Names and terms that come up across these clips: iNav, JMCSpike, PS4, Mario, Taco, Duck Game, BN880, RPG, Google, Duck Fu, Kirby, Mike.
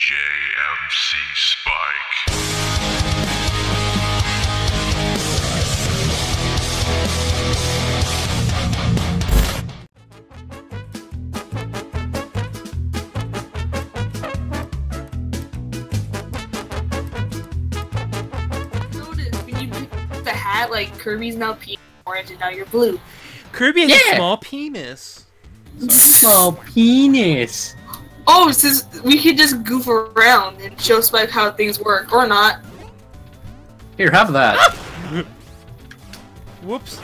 JMCSpike. The hat, like Kirby's now orange and now you're blue. Kirby has a small penis. Small penis. Oh, since we could just goof around and show Spike how things work, or not. Here, have that. Whoops.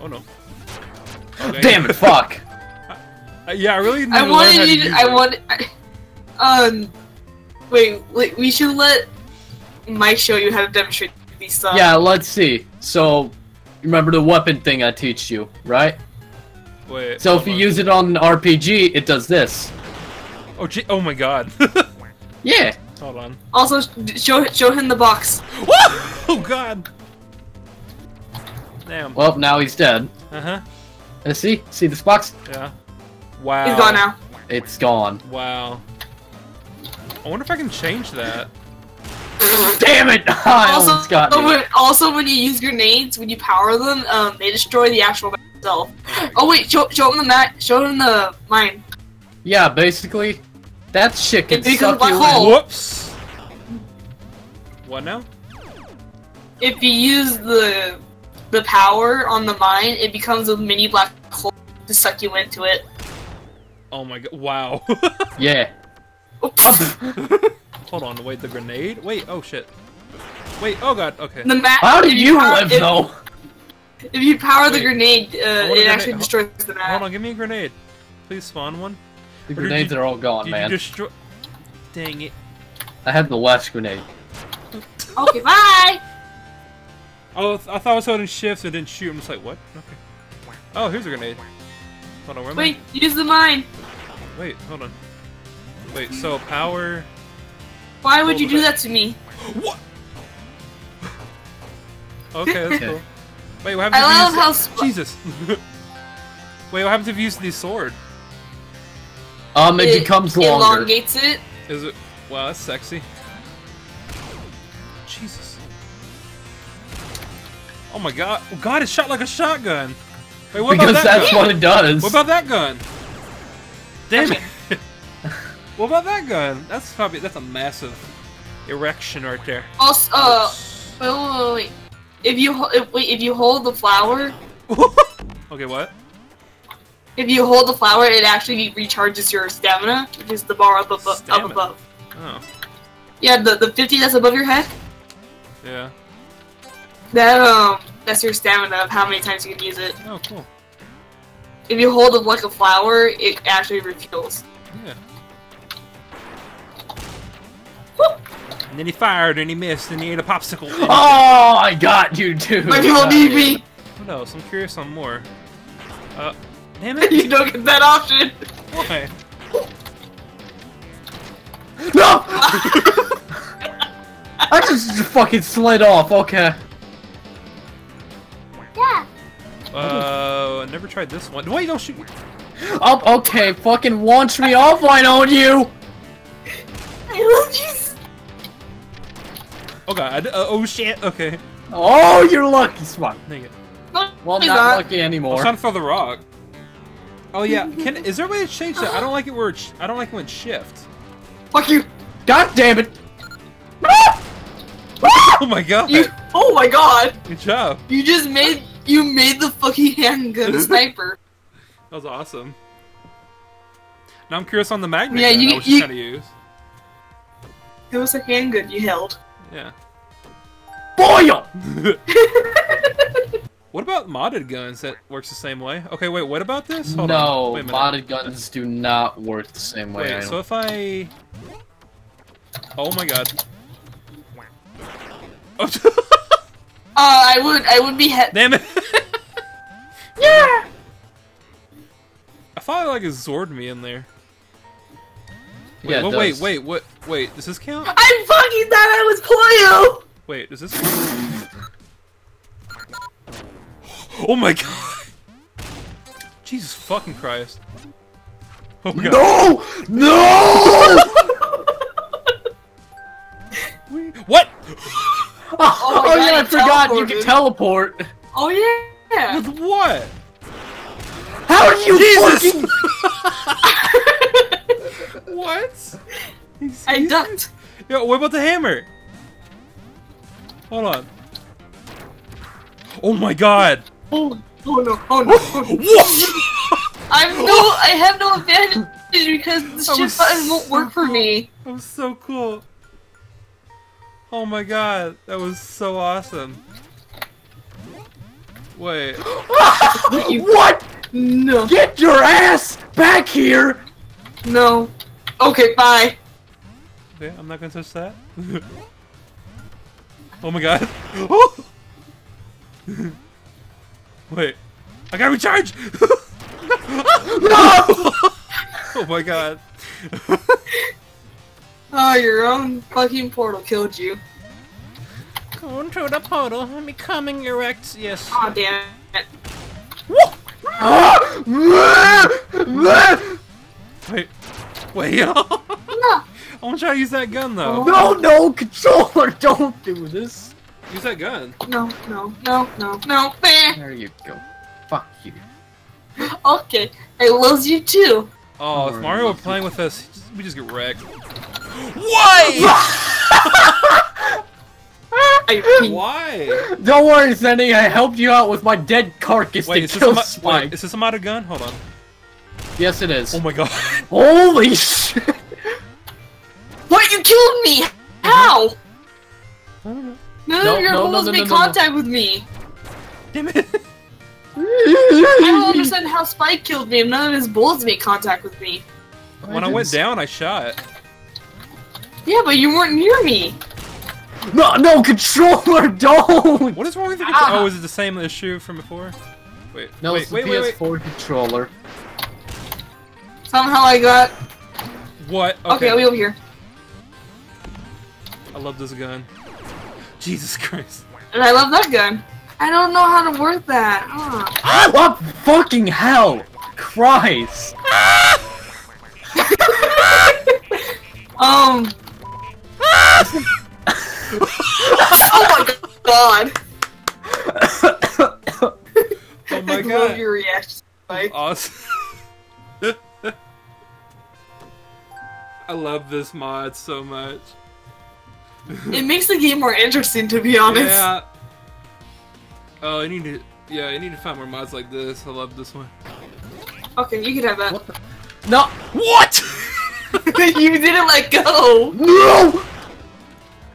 Oh no. Okay. Damn it! Fuck. Yeah, I really. I wanted you. Wait. We should let Mike show you how to demonstrate these stuff. Yeah, let's see. So, remember the weapon thing I teach you, right? Wait, so if you use it on an RPG, it does this. Oh, gee, oh my god. Yeah. Hold on. Also, show him the box. What? Oh god. Damn. Well, now he's dead. Uh-huh. See this box? Yeah. Wow. He's gone now. It's gone. Wow. I wonder if I can change that. Damn it! Also, when you use grenades, when you power them, they destroy the actual map itself. Oh wait, show them the map. Show them the mine. Yeah, basically, that shit can suck you in. Whoops. What now? If you use the power on the mine, it becomes a mini black hole to suck you into it. Oh my god! Wow. Yeah. Hold on, wait, the grenade? Wait, oh shit. Wait, oh god, okay. The map, how do you live, though? If you power the grenade, it actually destroys the map. Hold on, give me a grenade. Please spawn one. The grenades are all gone, man. Dang it. I had the last grenade. Okay, bye! Oh, I thought I was holding shifts and didn't shoot. I'm just like, what? Okay. Oh, here's a grenade. Hold on, where am I? Wait, use the mine! Wait, hold on. Wait, so power... Why would you do that to me? What? Okay, that's cool. Wait, what happens Wait, what happens if you use the sword? It becomes longer. It elongates it. Is it? Wow, that's sexy. Jesus. Oh my god. Oh god, it's shot like a shotgun. Wait, what about that? Because that's what it does. What about that gun? Damn it. What about that gun? That's probably a massive erection right there. Also, wait. If you hold the flower. Okay, what? If you hold the flower, it actually recharges your stamina, which is the bar up above. Oh. Yeah, the 50 that's above your head. Yeah. That's your stamina of how many times you can use it. Oh, cool. If you hold it like a flower, it actually refuels. Yeah. And then he fired, and he missed, and he ate a popsicle. Oh, I got you, dude. My people need me. Who knows? I'm curious on more. Damn it! You don't get that option. Why? No! I just fucking slid off. Okay. Yeah. I never tried this one. Wait, don't shoot. Oh, okay. Fucking launch me offline on you. I love you. Oh god, oh shit, okay. Oh, you're lucky, Spike. Dang it. Well, not lucky anymore. I'm trying to throw the rock. Oh yeah, is there a way to change that? I don't like it where it's, I don't like it when shift. Fuck you! God damn it! Oh my god! Oh my god! Good job. You just made the fucking handgun sniper. That was awesome. Now I'm curious on the magnet gun I was trying to use. It was a handgun you held. Yeah. Boil! What about modded guns that works the same way? Okay, wait, what about this? Hold on. Wait a minute. Modded guns do not work the same way. Wait, so if I... Oh my god. Oh, I would be hit. Damn it! Yeah! I thought like it Zord me in there. Wait, yeah, wait, does this count? I fucking thought I was Polio! Wait, does this count? Oh my god! Jesus fucking Christ. Oh my god. No! No! forgot you can teleport. Oh yeah. With what? How are you fucking? What? I ducked. Yo, what about the hammer? Hold on. Oh my god. Oh, oh no. Oh no. I have no advantage because this shit button won't work for me. That was so cool. Oh my god, that was so awesome. Wait. What? No. Get your ass back here! No. Okay, bye. Okay, I'm not gonna touch that. Oh my god. Oh! Wait. I gotta recharge! No! Oh my god. Oh, your own fucking portal killed you. Going through the portal and becoming your ex. Yes. Aw, oh, damn it. Whoa! Wait. Wait. I'm gonna try to use that gun though. No, no, controller, don't do this. Use that gun. No, no, no, no, no. There you go. Fuck you. Okay, I love you too. Oh, if Mario were playing with us, we just get wrecked. Why? Why? Don't worry, Sandy. I helped you out with my dead carcass to kill Spike. Is this some other gun? Hold on. Yes, it is. Oh my god. Holy shit. What? You killed me! How? I don't know. No, you're supposed to make contact with me. Damn it. I don't understand how Spike killed me and none of his bullets made contact with me. When I went down, I shot. Yeah, but you weren't near me. No, no, controller, don't! What is wrong with the controller? Oh, is it the same issue from before? Wait, no, wait, it's the PS4 controller. Somehow I got... What? Okay, I'll be over here. I love this gun. Jesus Christ. And I love that gun. I don't know how to work that. Oh. What fucking hell? Christ. Oh my god. Oh my god. I love your reaction, Mike. Awesome. I love this mod so much. It makes the game more interesting, to be honest. Yeah. Oh, I need to find more mods like this. I love this one. Okay, you can have that. What the... No. What? You didn't let go. No.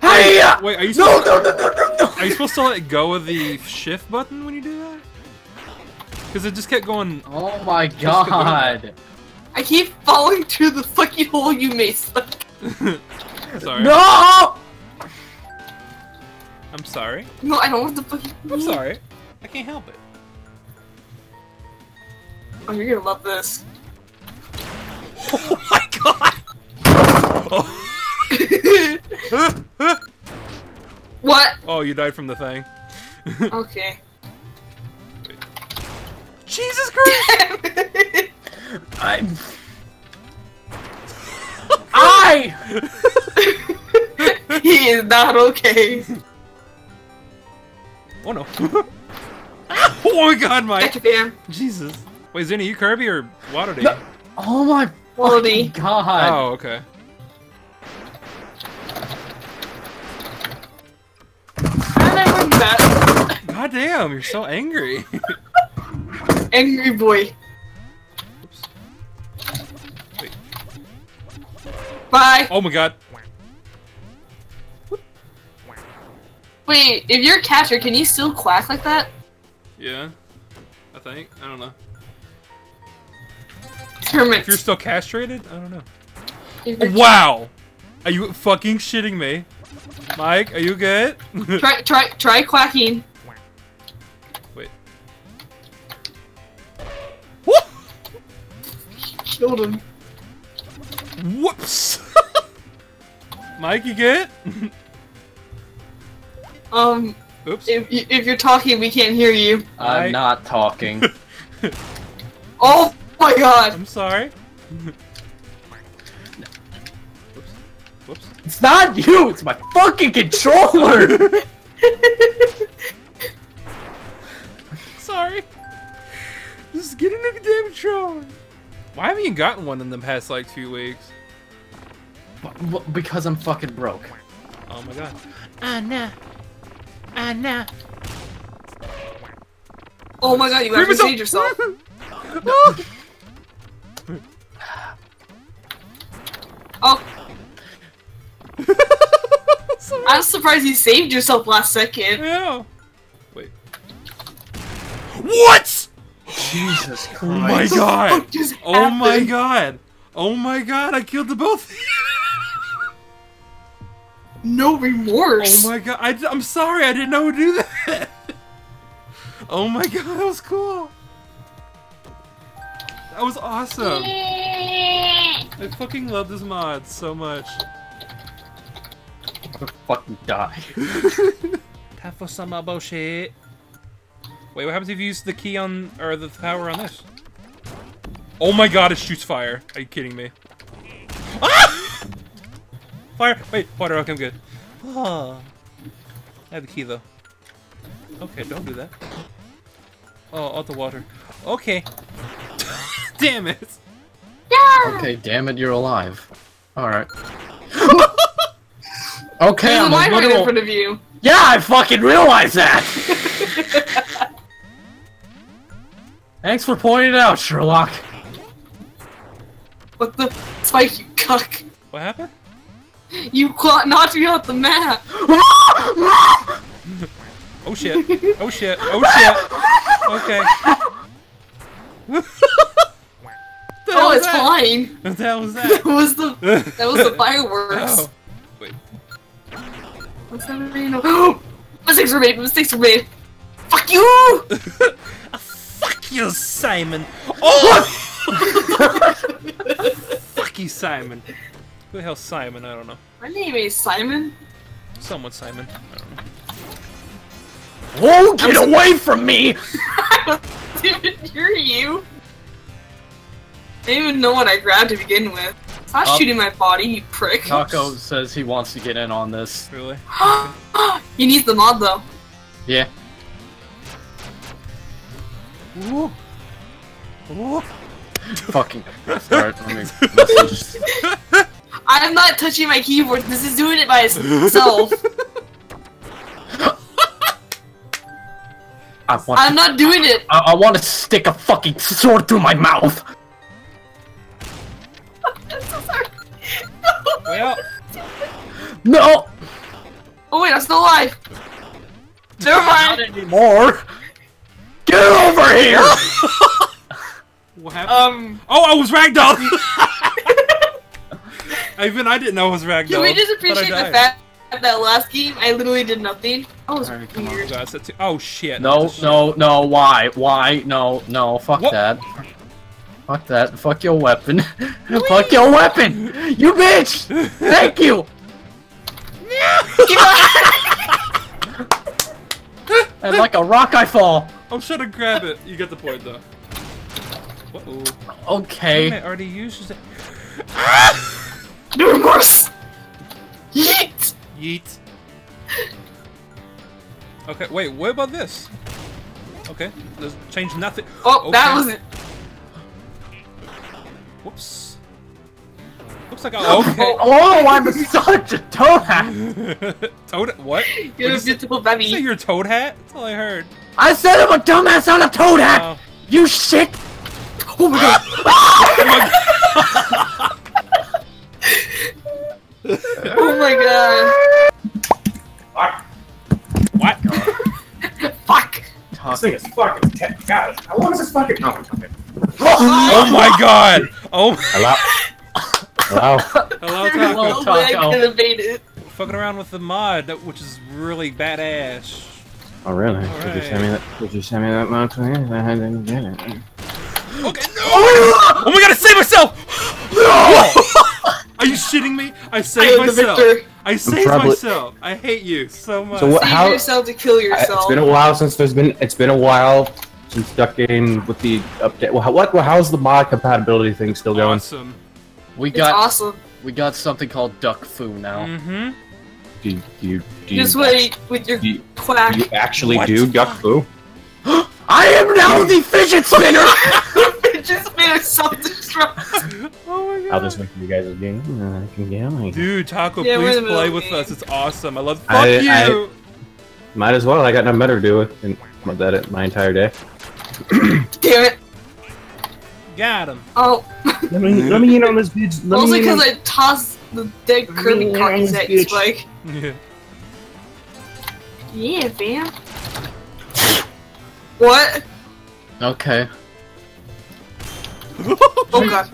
Hey. Wait, are you? No, no, no, no, no, no. Are you supposed to let go of the shift button when you do that? Because it just kept going. Oh my god. I keep falling through the fucking hole you made. Sorry. No. I'm sorry. No, I don't want the fucking. I'm sorry. I can't help it. Oh, you're gonna love this. Oh my god! Oh. What? Oh, you died from the thing. Okay. Wait. Jesus Christ! I. He is not okay. Oh no! Oh my god, Mike! Jesus! Wait, is it you, Kirby, or Waterdeep? No. Oh my fucking god! Oh, okay. God damn, you're so angry. Angry boy. Oops. Wait. Bye! Oh my god. Wait, if you're a catcher, can you still quack like that? Yeah, I think. I don't know. Termit. If you're still castrated? I don't know. Wow! Are you fucking shitting me? Mike, are you good? try quacking. Wait. Woo! Killed him. Whoops! Mike, you good? Oops. If you're talking, we can't hear you. I'm not talking. Oh my god! I'm sorry. Whoops. Whoops. It's not you! It's my fucking controller! Get another damn Tron! Why haven't you gotten one in the past, like, 2 weeks? Because I'm fucking broke. Oh my god. Anna! Anna! Oh my god, you actually saved yourself! No. Oh! I was surprised you saved yourself last second. Yeah. Wait. What? Jesus Christ. Oh my god. Oh my god. Oh my god. I killed the both. No remorse. Oh my god. I'm sorry. I didn't know I would do that. Oh my god. That was cool. That was awesome. I fucking love this mod so much. I'm gonna fucking die. Time for some bullshit. Wait, what happens if you use the key on, or the power on this? Oh my god, it shoots fire. Are you kidding me? Ah! Fire! Wait, water, okay, I'm good. Oh. I have the key though. Okay, don't do that. Oh, out the water. Okay. Damn it! Yeah! Okay, damn it, you're alive. Alright. Okay, there's I'm a light right in front of you. Yeah, I fucking realized that. Thanks for pointing it out, Sherlock. What the Spike, you cuck? What happened? You knocked me off the map. Oh shit! Oh shit! Oh shit! Okay. Oh, it's fine. That was that. That was the fireworks. Oh. Wait. Mistakes were made! Mistakes were made! Fuck you! Fuck you, Simon! Oh! Fuck you, Simon! Who the hell's Simon? I don't know. My name is Simon. Someone Simon. I don't know. Whoa! Get away from me! I don't even hear you! I didn't even know what I grabbed to begin with. Stop shooting my body, you prick. Taco says he wants to get in on this. Really? You need the mod, though. Yeah. Ooh. Ooh. Fucking. Alright, let me message. I'm not touching my keyboard. This is doing it by itself. I'm not doing it. I want to stick a fucking sword through my mouth. No. No! Oh wait, I'm still alive! Never mind! Not anymore! Get over here! What happened? Oh, I was ragdolled! Even I didn't know I was ragdolled. Can we just appreciate the fact that last game I literally did nothing? I was weird. Oh, God, oh shit. No, no, no, why? Why? No, no, fuck what? That. Fuck that. Fuck your weapon. Please. Fuck your weapon! You bitch! Thank you! And like a rock I fall! I'm sure to grab it. You get the point though. Uh-oh. Okay. I already used it. No remorse! Yeet! Yeet. Okay, wait, what about this? Okay, let's change nothing. Oh, okay. That wasn't. Whoops. Looks like I okay. Oh, I'm such a toad hat! Toad what? You're a beautiful baby. Did you say you're a toad hat? That's all I heard. I said I'm a dumbass on a toad hat! Oh. You shit! Oh my god! Oh my god! What? Fuck! This thing is fucking guys, how long is this fucking Oh my god! Oh hello. Hello. Hello, Taco. Taco. Fucking around with the mod, which is really badass. Oh really? Right. Did you send me that? Did you send me that mod? I didn't get it. Okay. No! Oh my god! I saved myself! No! Are you shitting me? I saved myself. I saved myself. I hate you so much. So what, save yourself to kill yourself. It's been a while since It's been a while. Since Duck Game with the update, how's the mod compatibility thing still going? Awesome. We got something called Duck Fu now. Mm-hmm. Do you just wait with your quack. You actually what? Do Duck Fu? I am now the fidget spinner! Fidget spinner self-destruct! Oh my god. I'll just make you guys a game. Dude, Taco, please play with us. It's awesome. I love- Fuck you! Might as well. I got nothing better to do with my entire day. Damn it! Got him. Oh. let me in on this bitch. Mostly because I tossed the dead Kirby cartons at you, Spike. Yeah. Yeah, fam. What? Okay. Oh god.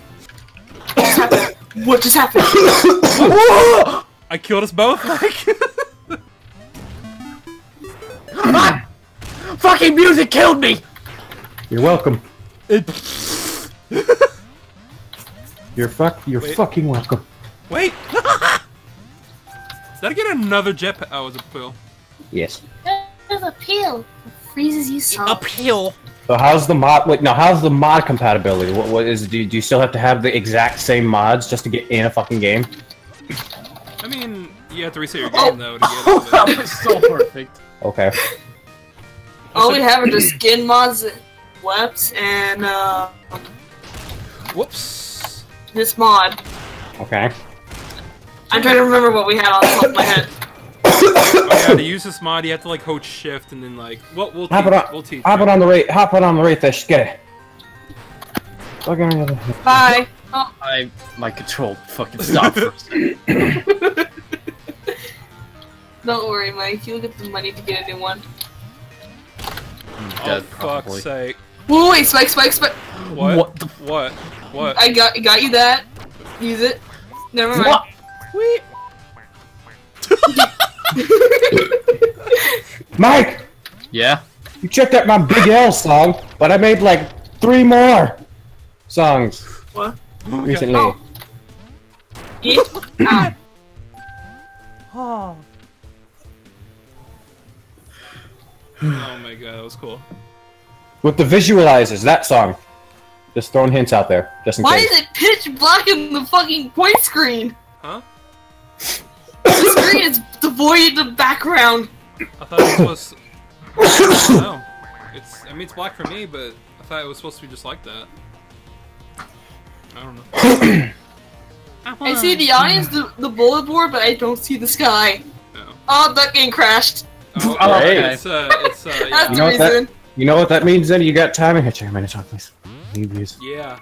What just happened? I killed us both, like. Ah! Fucking music killed me! You're welcome. You're fucking welcome. Wait! Did I get another jetpack? Oh, it was a pill. Yes. There's a pill. Freezes you soft. A pill. So how's the mod? Wait, no. How's the mod compatibility? What is? Do you still have to have the exact same mods just to get in a fucking game? I mean, you have to reset your game though to get it. That was so perfect. Okay. All we have are the skin mods. Whoops, and whoops. This mod. Okay. I'm trying to remember what we had on top of my head. Oh yeah, to use this mod, you have to like hold shift and then like. Well, we'll teach. Hop it on the right fish. Get it. Bye. Oh. My control fucking stopped for a second. Don't worry, Mike. You'll get the money to get a new one. Oh fuck's sake. Whoa, wait, Spike. What? What? I got you that. Use it. Never mind. What? Mike! Yeah? You checked out my Big L song, but I made like 3 more songs. What? Recently. Oh. Yeah. Oh. Oh my god, that was cool. With the visualizers, that song. Just throwing hints out there, just in case. Why is it pitch black in the fucking point screen? Huh? The screen is devoid of background. I thought it was. No, it's. I mean, it's black for me, but I thought it was supposed to be just like that. I don't know. I see the audience, the bullet board, but I don't see the sky. No. Oh, that game crashed. Oh, okay. Hey. It's, yeah. That's the reason. You know what that means then? You got timing. Here, check a minute, please. Yeah.